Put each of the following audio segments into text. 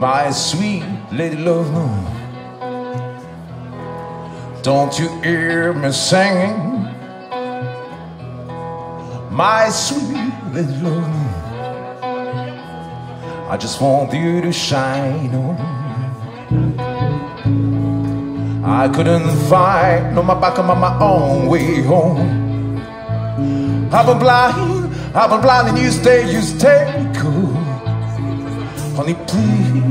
my sweet lady love. Don't you hear me singing, my sweet lady love? I just want you to shine on. I couldn't find no my back on my own way home. I've been blind, and you stay cool. Honey, please,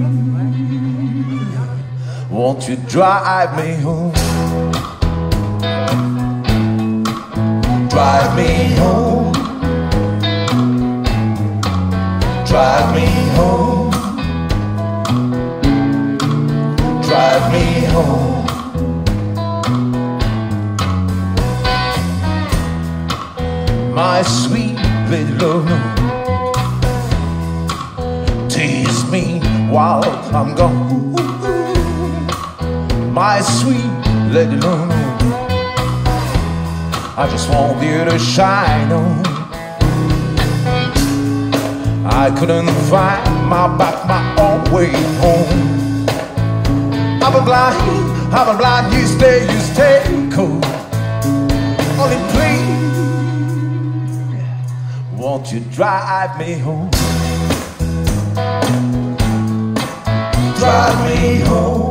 won't you drive me home? Drive me home. Drive me home. Drive me home. My sweet little love, tease me while I'm gone. My sweet little love, I just want you to shine on. I couldn't find my own way home. I've been blind, you stay cold. Only please, won't you drive me home? Drive me home.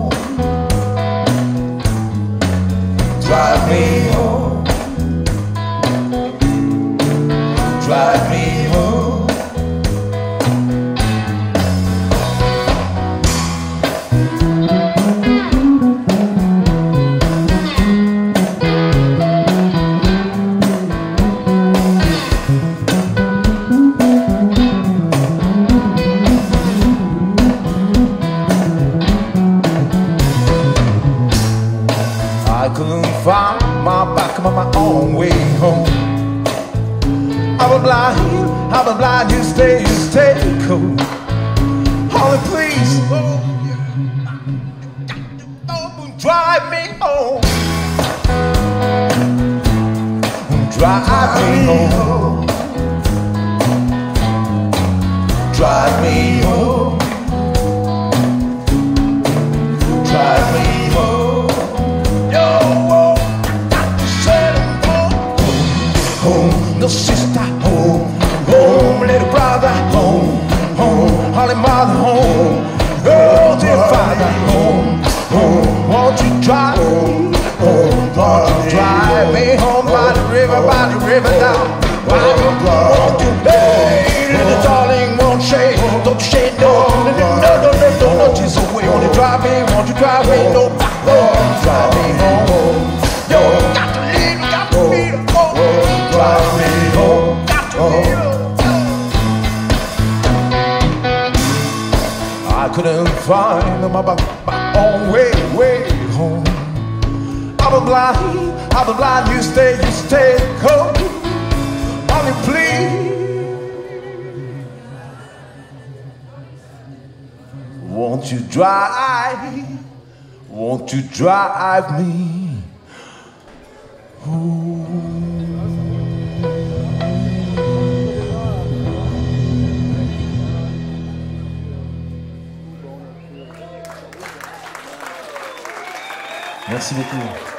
Drive me home. Drive me home. I'm on my own way home. I've been blind, you stay cool. Holy please, oh, drive me home. Drive me home. Drive me home. Drive me home. Sister home, home, little brother home, home, holy mother home, oh dear father home, home. Won't you drive me home? Won't you drive me home by the river down? Why won't you, hey, little darling, won't shade, don't shade, no, no, just away. Won't you drive me? Won't you drive me? No, drive me home. Yo, got to leave, got to be the home. Drive me. I couldn't find my own way home. I've been blind, you stay cold. Mommy, please, won't you drive me home? Merci beaucoup.